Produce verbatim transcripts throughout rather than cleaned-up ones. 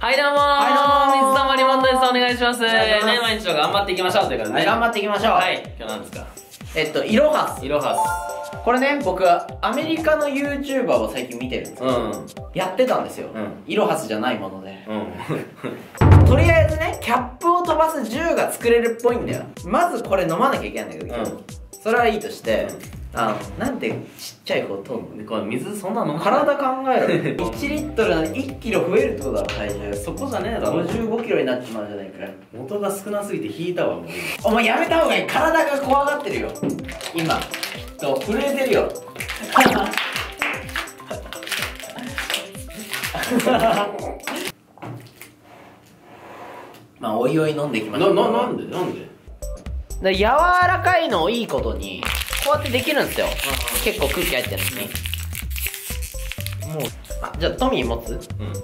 はいどうもー、はいどうもー、水溜りボンドです。お願いします。ね、毎日の頑張っていきましょうということでね、頑張っていきましょう。はい、今日なんですか？えっとイロハス、イロハス、これね、僕アメリカの YouTuber を最近見てるんですけど、うん、やってたんですよ、うん、イロハスじゃないもので、うん、とりあえずね、キャップを飛ばす銃が作れるっぽいんだよ。まずこれ飲まなきゃいけないんだけど、うん、それはいいとして、うん、あのなんてちっちゃいことをこれ水そんなの体考えるいちリットルなんでいちキロ増えるってことだろ体重。そこじゃねえだろ、ごじゅうごキロになっちまうんじゃないか。元が少なすぎて引いたわもうお前やめた方がいい、体が怖がってるよ今きっと、震えてるよまあおいおい飲んできました。 な, な, なんでなんでだ、柔らかいのをいいことにこうやってできるんですよ、うん、結構空気入ってるんですね、うん、もうあ、じゃあトミー持つ？うん、うん、い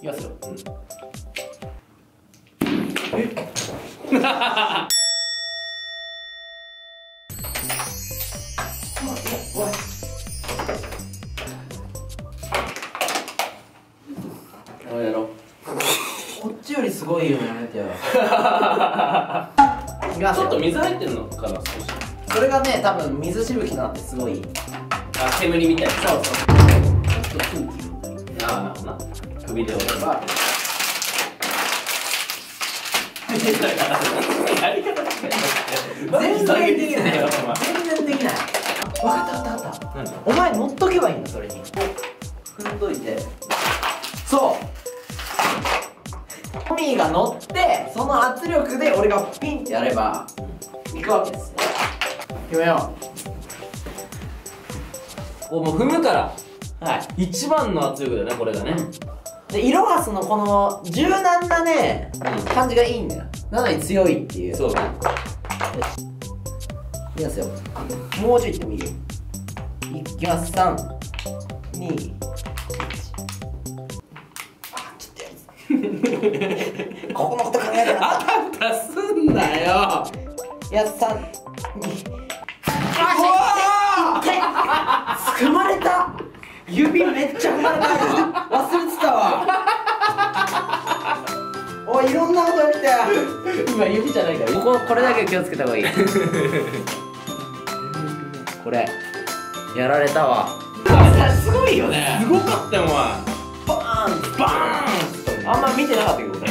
きますよ、うん、えっすごいよね、やめてよちょっと水入ってるのかな、それがね、多分水しぶきになってすごい、あ、煙みたいな、そうそう、ちょっと空気みたいな、ああ、なるほどな、首で折ればやり方違う、全然できないよ、全然できない。分かった、分かった、分かった、お前乗っとけばいいんだ、それに踏んどいて、そうトミーが乗って、その圧力で俺がピンってやればいくわけですね。決めよう。お、もう踏むから、はい、一番の圧力だね、これがね。で、イロハスのこの柔軟なね、うん、感じがいいんだよ。なのに強いっていう。そうだね。いきますよ。もうちょいいってもいいよ。いきます、さん、に、ここのこと考えたらあたふたすんなよ。やった。あっつかまれた、指めっちゃ踏まれたわ、忘れてたわおい、いろんなこと見た今指じゃないから、こここれだけ気をつけた方がいいこれやられたわ、すごいよね、すごかったよお前、バーンバーン、あんま見てなかったけどね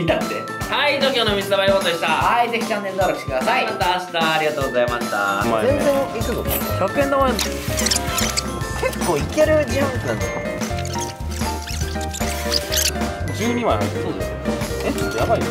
痛くて。はい、今日の水溜りボンドでした。はい、ぜひチャンネル登録してください。また明日、ありがとうございました。全然行くぞ、ひゃくえん玉結構いける自販機なんだよ。じゅうにまい入ってる。そうですよ。え、やばいよ。